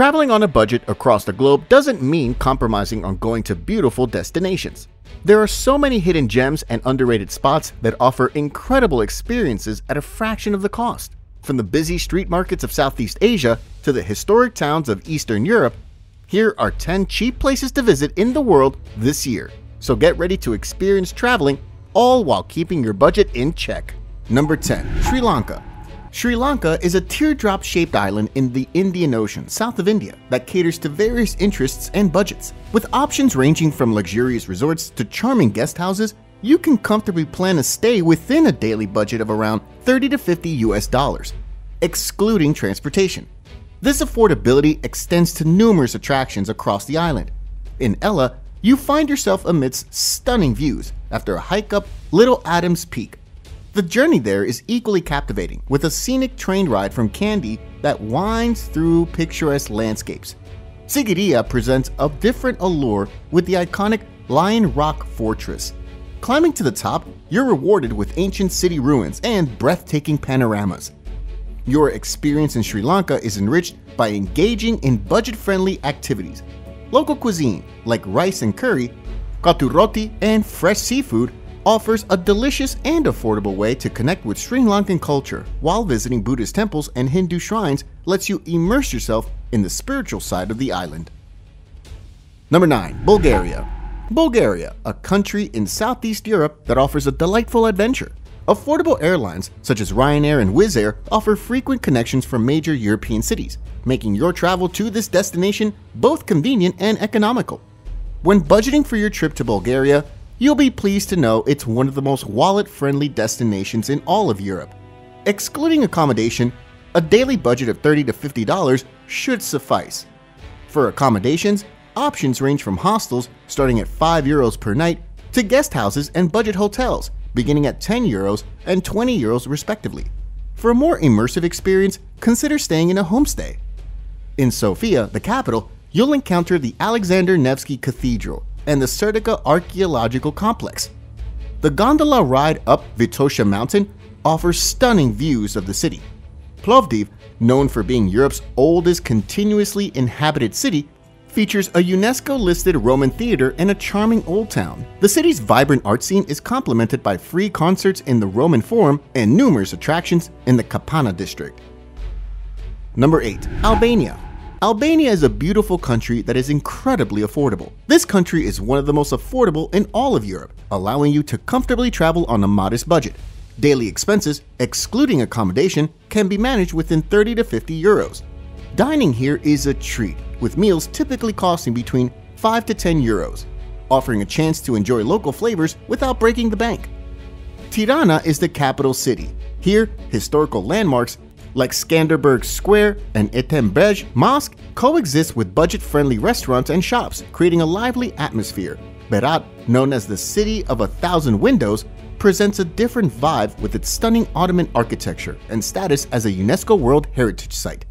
Traveling on a budget across the globe doesn't mean compromising on going to beautiful destinations. There are so many hidden gems and underrated spots that offer incredible experiences at a fraction of the cost. From the busy street markets of Southeast Asia to the historic towns of Eastern Europe, here are 10 cheap places to visit in the world this year. So get ready to experience traveling, all while keeping your budget in check. Number 10. Sri Lanka. Sri Lanka is a teardrop-shaped island in the Indian Ocean, south of India, that caters to various interests and budgets. With options ranging from luxurious resorts to charming guest houses, you can comfortably plan a stay within a daily budget of around $30 to $50, excluding transportation. This affordability extends to numerous attractions across the island. In Ella, you find yourself amidst stunning views after a hike up Little Adam's Peak. The journey there is equally captivating, with a scenic train ride from Kandy that winds through picturesque landscapes. Sigiriya presents a different allure with the iconic Lion Rock Fortress. Climbing to the top, you're rewarded with ancient city ruins and breathtaking panoramas. Your experience in Sri Lanka is enriched by engaging in budget-friendly activities. Local cuisine, like rice and curry, kottu roti, and fresh seafood, offers a delicious and affordable way to connect with Sri Lankan culture, while visiting Buddhist temples and Hindu shrines lets you immerse yourself in the spiritual side of the island. Number 9. Bulgaria. Bulgaria, a country in Southeast Europe that offers a delightful adventure. Affordable airlines such as Ryanair and Wizz Air offer frequent connections from major European cities, making your travel to this destination both convenient and economical. When budgeting for your trip to Bulgaria, you'll be pleased to know it's one of the most wallet-friendly destinations in all of Europe. Excluding accommodation, a daily budget of $30 to $50 should suffice. For accommodations, options range from hostels starting at €5 per night to guest houses and budget hotels beginning at €10 and €20 respectively. For a more immersive experience, consider staying in a homestay. In Sofia, the capital, you'll encounter the Alexander Nevsky Cathedral and the Serdica Archaeological Complex. The gondola ride up Vitosha Mountain offers stunning views of the city. Plovdiv, known for being Europe's oldest continuously inhabited city, features a UNESCO-listed Roman theater and a charming old town. The city's vibrant art scene is complemented by free concerts in the Roman Forum and numerous attractions in the Kapana district. Number 8. Albania. Albania is a beautiful country that is incredibly affordable. This country is one of the most affordable in all of Europe, allowing you to comfortably travel on a modest budget. Daily expenses, excluding accommodation, can be managed within €30 to €50. Dining here is a treat, with meals typically costing between €5 to €10, offering a chance to enjoy local flavors without breaking the bank. Tirana is the capital city. Here, historical landmarks like Skanderbeg Square and Ethem Bey Mosque coexist with budget-friendly restaurants and shops, creating a lively atmosphere. Berat, known as the City of 1,000 Windows, presents a different vibe with its stunning Ottoman architecture and status as a UNESCO World Heritage Site.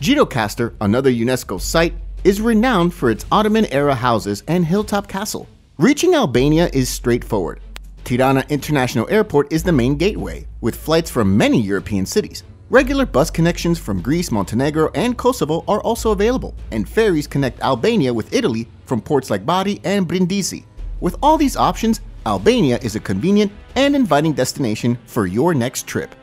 Gjirokaster, another UNESCO site, is renowned for its Ottoman-era houses and hilltop castle. Reaching Albania is straightforward. Tirana International Airport is the main gateway, with flights from many European cities. Regular bus connections from Greece, Montenegro, and Kosovo are also available, and ferries connect Albania with Italy from ports like Bari and Brindisi. With all these options, Albania is a convenient and inviting destination for your next trip.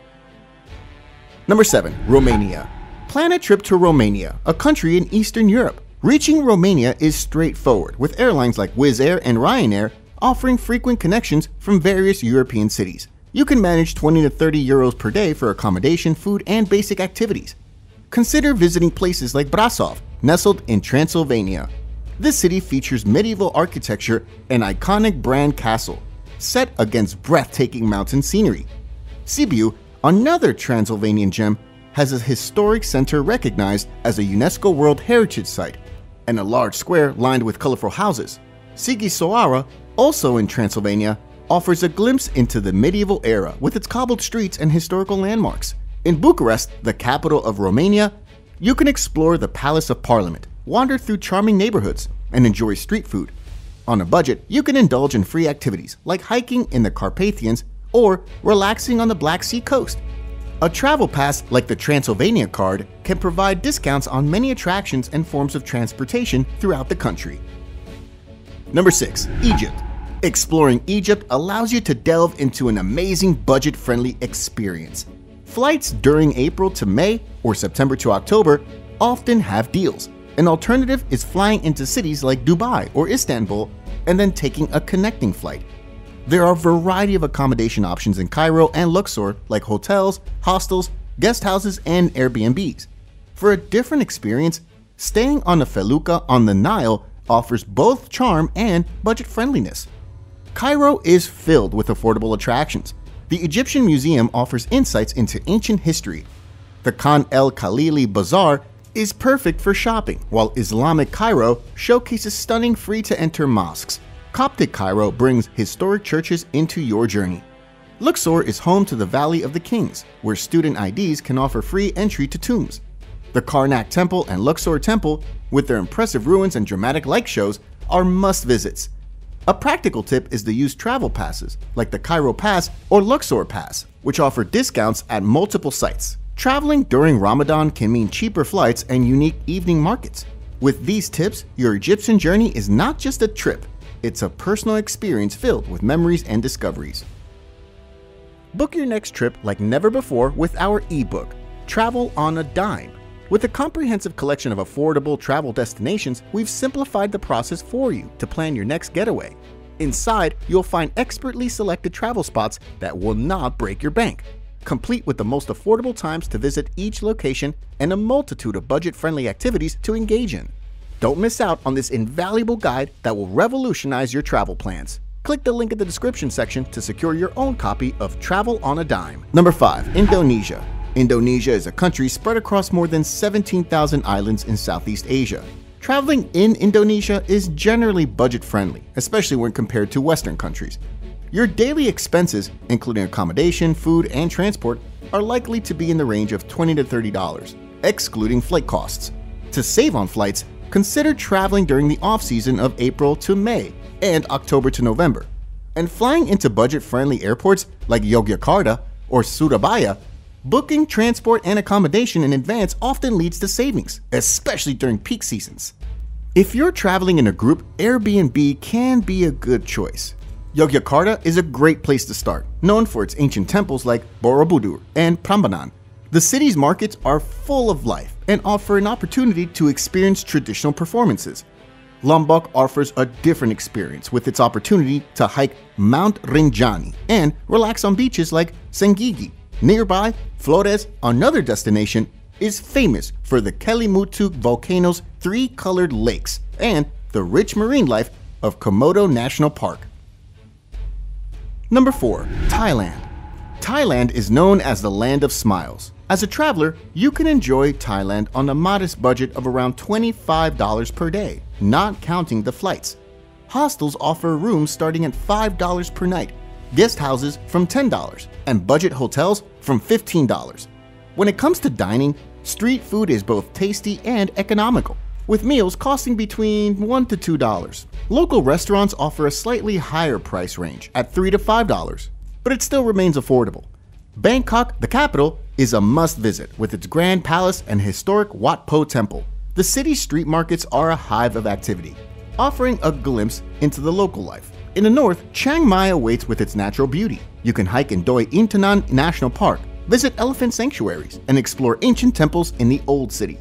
Number 7. Romania. Plan a trip to Romania, a country in Eastern Europe. Reaching Romania is straightforward, with airlines like Wizz Air and Ryanair offering frequent connections from various European cities. You can manage €20 to €30 per day for accommodation, food, and basic activities. Consider visiting places like Brasov, nestled in Transylvania. This city features medieval architecture and iconic Bran Castle, set against breathtaking mountain scenery. Sibiu, another Transylvanian gem, has a historic center recognized as a UNESCO World Heritage Site and a large square lined with colorful houses. Sigiriya, also in Transylvania, offers a glimpse into the medieval era with its cobbled streets and historical landmarks. In Bucharest, the capital of Romania, you can explore the Palace of Parliament, wander through charming neighborhoods, and enjoy street food. On a budget, you can indulge in free activities like hiking in the Carpathians or relaxing on the Black Sea coast. A travel pass like the Transylvania card can provide discounts on many attractions and forms of transportation throughout the country. Number 6. Egypt. Exploring Egypt allows you to delve into an amazing budget-friendly experience. Flights during April to May or September to October often have deals. An alternative is flying into cities like Dubai or Istanbul and then taking a connecting flight. There are a variety of accommodation options in Cairo and Luxor like hotels, hostels, guest houses, and Airbnbs. For a different experience, staying on a felucca on the Nile offers both charm and budget friendliness. Cairo is filled with affordable attractions. The Egyptian Museum offers insights into ancient history. The Khan El Khalili Bazaar is perfect for shopping, while Islamic Cairo showcases stunning free-to-enter mosques. Coptic Cairo brings historic churches into your journey. Luxor is home to the Valley of the Kings, where student IDs can offer free entry to tombs. The Karnak Temple and Luxor Temple, with their impressive ruins and dramatic light shows, are must-visits. A practical tip is to use travel passes, like the Cairo Pass or Luxor Pass, which offer discounts at multiple sites. Traveling during Ramadan can mean cheaper flights and unique evening markets. With these tips, your Egyptian journey is not just a trip, it's a personal experience filled with memories and discoveries. Book your next trip like never before with our ebook, Travel on a Dime. With a comprehensive collection of affordable travel destinations, we've simplified the process for you to plan your next getaway. Inside, you'll find expertly selected travel spots that will not break your bank, complete with the most affordable times to visit each location and a multitude of budget-friendly activities to engage in. Don't miss out on this invaluable guide that will revolutionize your travel plans. Click the link in the description section to secure your own copy of Travel on a Dime. Number 5. Indonesia. Indonesia is a country spread across more than 17,000 islands in Southeast Asia. Traveling in Indonesia is generally budget-friendly, especially when compared to Western countries. Your daily expenses, including accommodation, food, and transport, are likely to be in the range of $20 to $30, excluding flight costs. To save on flights, consider traveling during the off-season of April to May and October to November. And flying into budget-friendly airports like Yogyakarta or Surabaya, booking transport and accommodation in advance often leads to savings, especially during peak seasons. If you're traveling in a group, Airbnb can be a good choice. Yogyakarta is a great place to start, known for its ancient temples like Borobudur and Prambanan. The city's markets are full of life and offer an opportunity to experience traditional performances. Lombok offers a different experience with its opportunity to hike Mount Rinjani and relax on beaches like Senggigi. Nearby, Flores, another destination, is famous for the Kelimutu volcano's three colored lakes and the rich marine life of Komodo National Park. Number 4. Thailand. Thailand is known as the land of smiles. As a traveler, you can enjoy Thailand on a modest budget of around $25 per day, not counting the flights. Hostels offer rooms starting at $5 per night, guest houses from $10, and budget hotels from $15. When it comes to dining, street food is both tasty and economical, with meals costing between $1 to $2. Local restaurants offer a slightly higher price range at $3 to $5, but it still remains affordable. Bangkok, the capital, is a must-visit with its Grand Palace and historic Wat Po Temple. The city's street markets are a hive of activity, offering a glimpse into the local life. In the north, Chiang Mai awaits with its natural beauty. You can hike in Doi Intanon National Park, visit elephant sanctuaries, and explore ancient temples in the old city.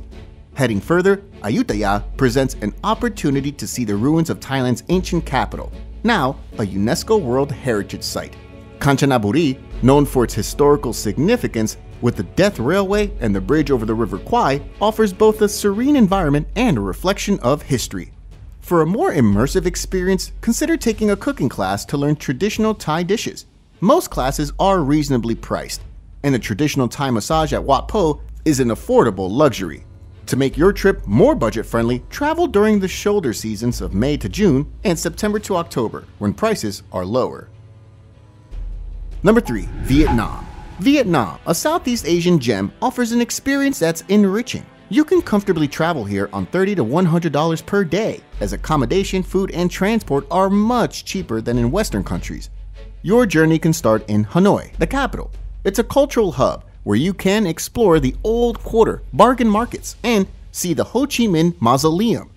Heading further, Ayutthaya presents an opportunity to see the ruins of Thailand's ancient capital, now a UNESCO World Heritage Site. Kanchanaburi, known for its historical significance with the Death Railway and the bridge over the River Kwai, offers both a serene environment and a reflection of history. For a more immersive experience, consider taking a cooking class to learn traditional Thai dishes. Most classes are reasonably priced, and a traditional Thai massage at Wat Po is an affordable luxury. To make your trip more budget-friendly, travel during the shoulder seasons of May to June and September to October, when prices are lower. Number 3. Vietnam. Vietnam, a Southeast Asian gem, offers an experience that's enriching. You can comfortably travel here on $30 to $100 per day, as accommodation, food, and transport are much cheaper than in Western countries. Your journey can start in Hanoi, the capital. It's a cultural hub where you can explore the old quarter, bargain markets, and see the Ho Chi Minh Mausoleum.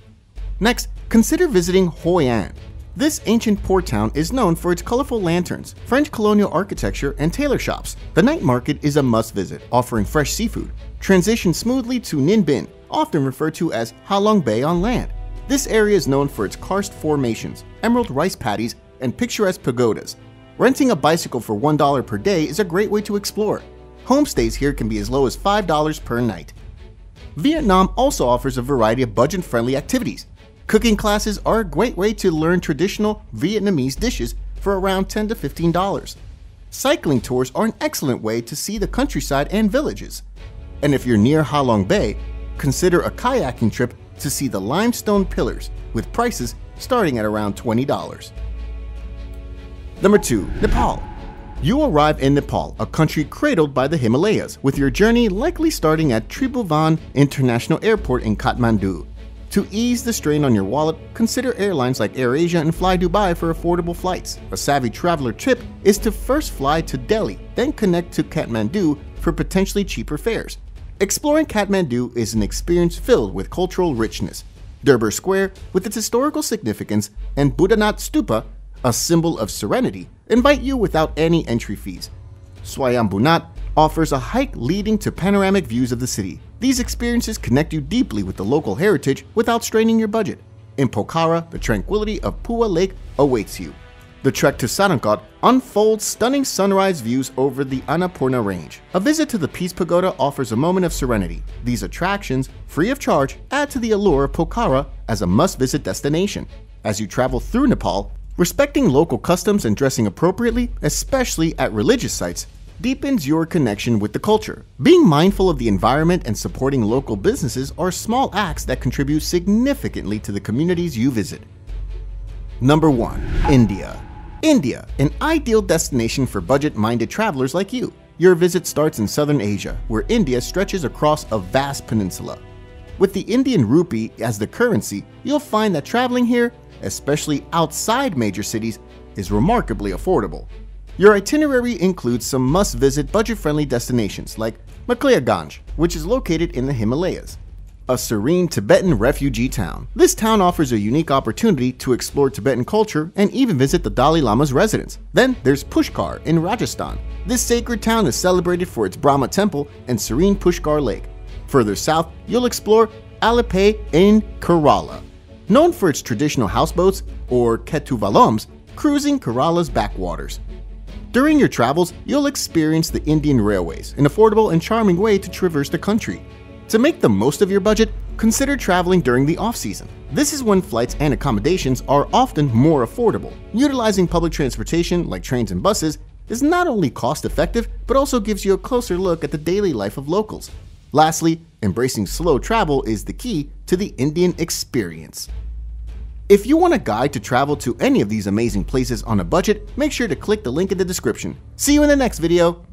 Next, consider visiting Hoi An. This ancient port town is known for its colorful lanterns, French colonial architecture, and tailor shops. The night market is a must visit, offering fresh seafood. Transition smoothly to Ninh Binh, often referred to as Halong Bay on land. This area is known for its karst formations, emerald rice paddies, and picturesque pagodas. Renting a bicycle for $1 per day is a great way to explore. Homestays here can be as low as $5 per night. Vietnam also offers a variety of budget-friendly activities. Cooking classes are a great way to learn traditional Vietnamese dishes for around $10 to $15. Cycling tours are an excellent way to see the countryside and villages. And if you're near Halong Bay, consider a kayaking trip to see the limestone pillars, with prices starting at around $20. Number 2. Nepal. You arrive in Nepal, a country cradled by the Himalayas, with your journey likely starting at Tribhuvan International Airport in Kathmandu. To ease the strain on your wallet, consider airlines like AirAsia and Fly Dubai for affordable flights. A savvy traveler tip is to first fly to Delhi, then connect to Kathmandu for potentially cheaper fares. Exploring Kathmandu is an experience filled with cultural richness. Durbar Square, with its historical significance, and Buddhanath Stupa, a symbol of serenity, invite you without any entry fees. Swayambhunath offers a hike leading to panoramic views of the city. These experiences connect you deeply with the local heritage without straining your budget. In Pokhara, the tranquility of Pua Lake awaits you. The trek to Sarangkot unfolds stunning sunrise views over the Annapurna Range. A visit to the Peace Pagoda offers a moment of serenity. These attractions, free of charge, add to the allure of Pokhara as a must-visit destination. As you travel through Nepal, respecting local customs and dressing appropriately, especially at religious sites, deepens your connection with the culture. Being mindful of the environment and supporting local businesses are small acts that contribute significantly to the communities you visit. Number 1. India. India, an ideal destination for budget-minded travelers like you. Your visit starts in southern Asia, where India stretches across a vast peninsula. With the Indian rupee as the currency, you'll find that traveling here, especially outside major cities, is remarkably affordable. Your itinerary includes some must-visit budget-friendly destinations like MacLeodganj, which is located in the Himalayas, a serene Tibetan refugee town. This town offers a unique opportunity to explore Tibetan culture and even visit the Dalai Lama's residence. Then there's Pushkar in Rajasthan. This sacred town is celebrated for its Brahma temple and serene Pushkar Lake. Further south, you'll explore Alappuzha in Kerala. Known for its traditional houseboats, or Kettuvalams, cruising Kerala's backwaters. During your travels, you'll experience the Indian railways, an affordable and charming way to traverse the country. To make the most of your budget, consider traveling during the off-season. This is when flights and accommodations are often more affordable. Utilizing public transportation, like trains and buses, is not only cost-effective, but also gives you a closer look at the daily life of locals. Lastly, embracing slow travel is the key to the Indian experience. If you want a guide to travel to any of these amazing places on a budget, make sure to click the link in the description. See you in the next video.